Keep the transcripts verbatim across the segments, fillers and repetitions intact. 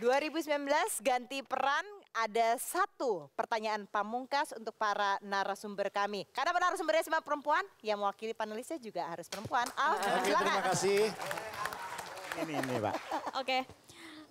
dua ribu sembilan belas ganti peran, ada satu pertanyaan pamungkas untuk para narasumber kami. Karena narasumbernya semua perempuan, yang mewakili panelisnya juga harus perempuan. Al, oke, terima kasih. Ini, ini, Pak. Oke. Okay.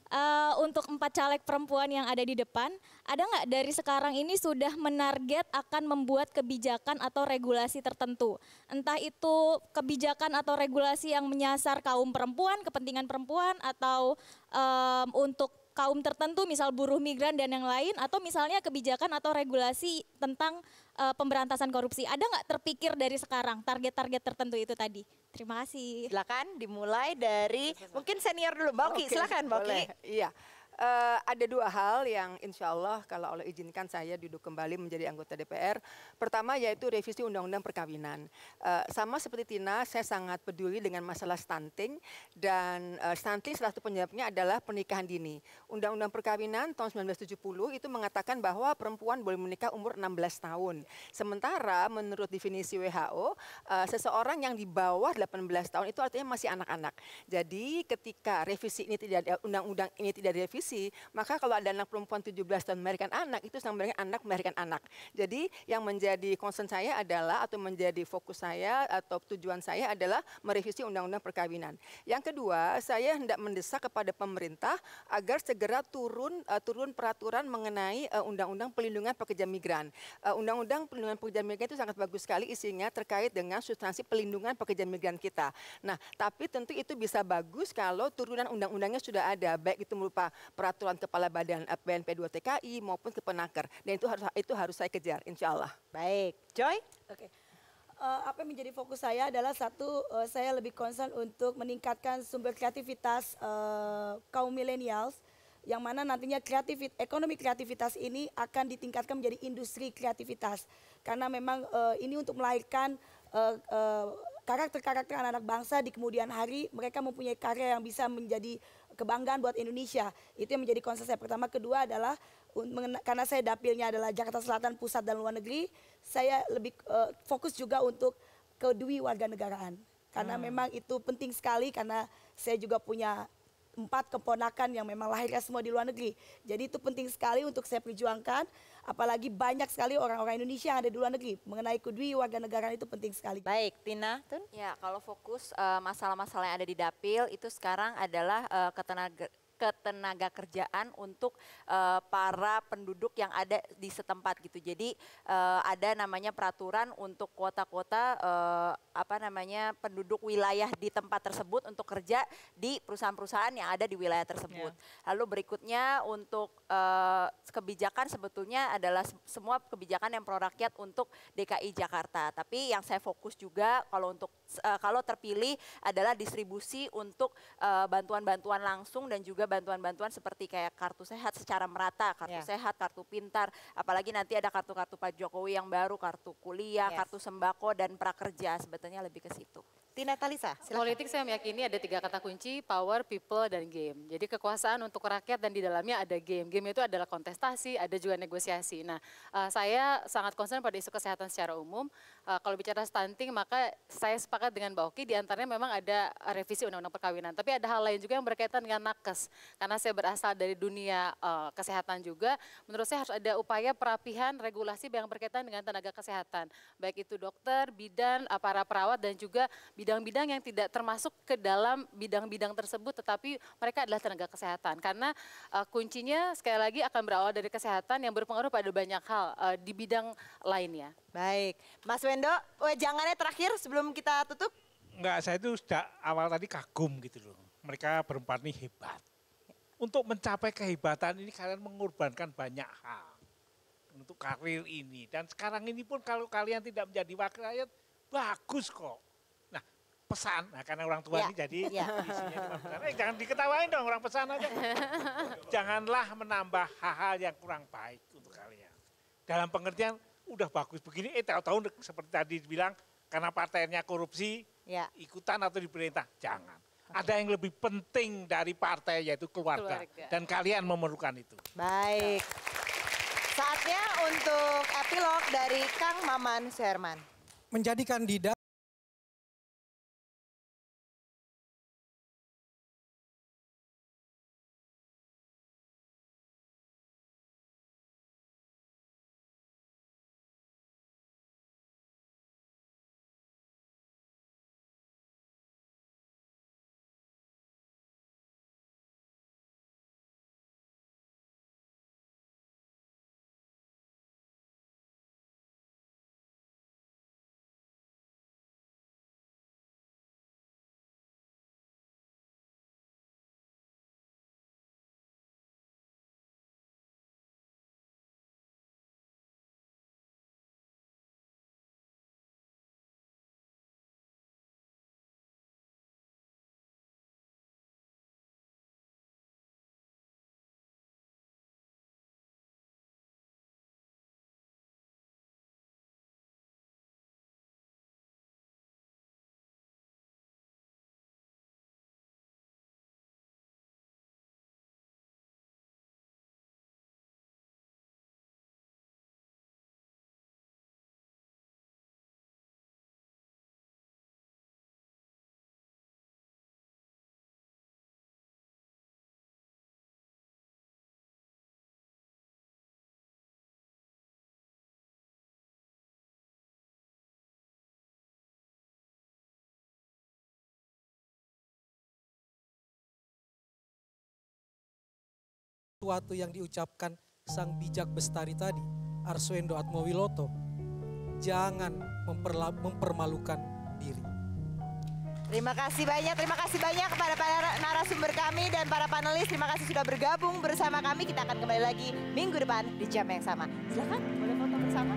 Uh, untuk empat caleg perempuan yang ada di depan, ada nggak dari sekarang ini sudah menarget akan membuat kebijakan atau regulasi tertentu? Entah itu kebijakan atau regulasi yang menyasar kaum perempuan, kepentingan perempuan, atau um, untuk kaum tertentu, misal buruh migran dan yang lain, atau misalnya kebijakan atau regulasi tentang uh, pemberantasan korupsi. Ada nggak terpikir dari sekarang target-target tertentu itu tadi? Terima kasih. Silakan dimulai dari mungkin senior dulu, Mbak Oki. Silakan, Mbak Oki. Iya, uh, ada dua hal yang insya Allah kalau Allah izinkan saya duduk kembali menjadi anggota D P R. Pertama yaitu revisi undang-undang perkawinan. Uh, sama seperti Tina, saya sangat peduli dengan masalah stunting dan uh, stunting salah satu penyebabnya adalah pernikahan dini. Undang-undang perkawinan tahun seribu sembilan ratus tujuh puluh itu mengatakan bahwa perempuan boleh menikah umur enam belas tahun. Sementara menurut definisi W H O, uh, seseorang yang di bawah delapan belas tahun itu artinya masih anak-anak. Jadi ketika revisi ini tidak ada, undang-undang ini tidak direvisi, maka kalau ada anak perempuan tujuh belas tahun melahirkan anak, itu sama dengan anak melahirkan anak. Jadi yang menjadi concern saya adalah, atau menjadi fokus saya atau tujuan saya adalah merevisi undang-undang perkawinan. Yang kedua, saya hendak mendesak kepada pemerintah agar segera turun uh, turun peraturan mengenai uh, undang-undang pelindungan pekerja migran. Uh, undang-undang pelindungan pekerja migran itu sangat bagus sekali isinya terkait dengan substansi pelindungan pekerja migran kita. Nah, tapi tentu itu bisa bagus kalau turunan undang-undangnya sudah ada, baik itu berupa peraturan kepala badan B N P dua T K I maupun kepenaker. Dan itu harus itu harus saya kejar, insya Allah. Baik, Joy. Oke. Okay. Uh, apa yang menjadi fokus saya adalah satu, uh, saya lebih concern untuk meningkatkan sumber kreativitas uh, kaum milenials, yang mana nantinya kreativit, ekonomi kreativitas ini akan ditingkatkan menjadi industri kreativitas, karena memang uh, ini untuk melahirkan uh, uh, karakter-karakter anak-anak bangsa di kemudian hari. Mereka mempunyai karya yang bisa menjadi kebanggaan buat Indonesia. Itu yang menjadi concern saya pertama. Kedua adalah, karena saya dapilnya adalah Jakarta Selatan, pusat dan luar negeri, saya lebih uh, fokus juga untuk kedui warga negaraan. Karena hmm. memang itu penting sekali, karena saya juga punya empat keponakan yang memang lahirnya semua di luar negeri. Jadi itu penting sekali untuk saya perjuangkan. Apalagi banyak sekali orang-orang Indonesia yang ada di luar negeri. Mengenai kedui warga negara itu penting sekali. Baik, Tina. Tun? Ya, kalau fokus masalah-masalah uh, yang ada di dapil itu sekarang adalah uh, ketenaga ketenaga kerjaan untuk uh, para penduduk yang ada di setempat gitu. Jadi uh, ada namanya peraturan untuk kuota-kuota uh, apa namanya penduduk wilayah di tempat tersebut untuk kerja di perusahaan-perusahaan yang ada di wilayah tersebut. Yeah. Lalu berikutnya untuk uh, kebijakan sebetulnya adalah semua kebijakan yang pro rakyat untuk D K I Jakarta. Tapi yang saya fokus juga kalau untuk Uh, kalau terpilih adalah distribusi untuk bantuan-bantuan uh, langsung dan juga bantuan-bantuan seperti kayak kartu sehat secara merata, kartu yeah. sehat, kartu pintar, apalagi nanti ada kartu-kartu Pak Jokowi yang baru, kartu kuliah, yes. kartu sembako dan prakerja, sebetulnya lebih ke situ. Tina Talisa, silakan. Politik saya meyakini ada tiga kata kunci, power, people, dan game. Jadi kekuasaan untuk rakyat dan di dalamnya ada game. Game itu adalah kontestasi, ada juga negosiasi. Nah, uh, saya sangat concern pada isu kesehatan secara umum. Uh, kalau bicara stunting, maka saya sepakat dengan Mbak Oki, di antaranya memang ada revisi undang-undang perkawinan. Tapi ada hal lain juga yang berkaitan dengan nakes. Karena saya berasal dari dunia uh, kesehatan juga, menurut saya harus ada upaya perapihan regulasi yang berkaitan dengan tenaga kesehatan. Baik itu dokter, bidan, para perawat, dan juga bidan bidang-bidang yang tidak termasuk ke dalam bidang-bidang tersebut, tetapi mereka adalah tenaga kesehatan. Karena uh, kuncinya sekali lagi akan berawal dari kesehatan yang berpengaruh pada banyak hal uh, di bidang lainnya. Baik, Mas Wendo, jangannya terakhir sebelum kita tutup? Enggak, saya itu sejak awal tadi kagum gitu loh. Mereka berempat ini hebat. Untuk mencapai kehebatan ini kalian mengorbankan banyak hal untuk karir ini. Dan sekarang ini pun kalau kalian tidak menjadi wakil rakyat, bagus kok. Pesan, nah, karena orang tua ya. Ini jadi ya. Isinya cuma pesan. Eh, jangan diketawain dong orang pesan aja. Janganlah menambah hal-hal yang kurang baik untuk kalian. Dalam pengertian udah bagus begini, eh tahu-tahu seperti tadi dibilang karena partainya korupsi, ya. Ikutan atau diperintah, jangan. Okay. Ada yang lebih penting dari partai yaitu keluarga, keluarga. Dan kalian memerlukan itu. Baik, saatnya untuk epilog dari Kang Maman Suherman. Menjadi kandidat. sesuatu yang diucapkan sang bijak bestari tadi, Arswendo Atmowiloto, jangan memperla- mempermalukan diri. Terima kasih banyak, terima kasih banyak kepada para narasumber kami dan para panelis. Terima kasih sudah bergabung bersama kami. Kita akan kembali lagi minggu depan di jam yang sama. Silakan, boleh foto bersama.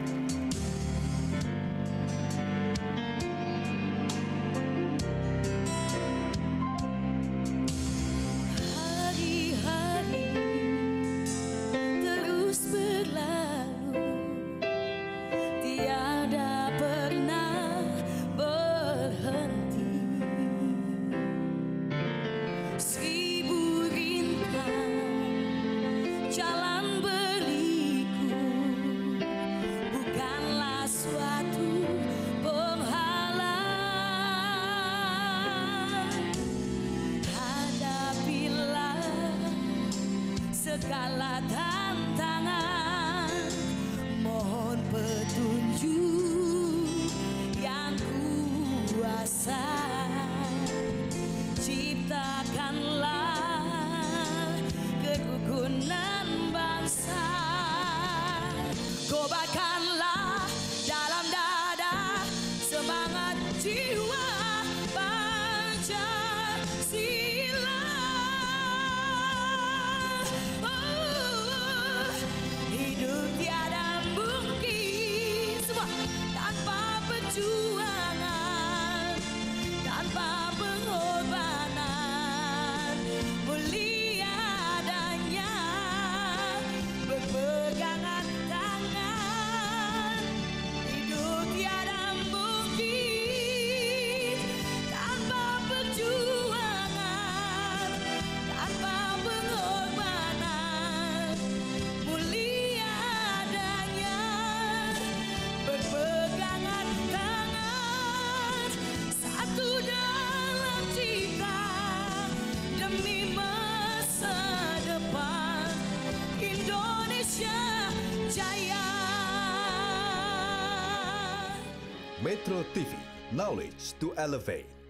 Metro T V, knowledge to elevate.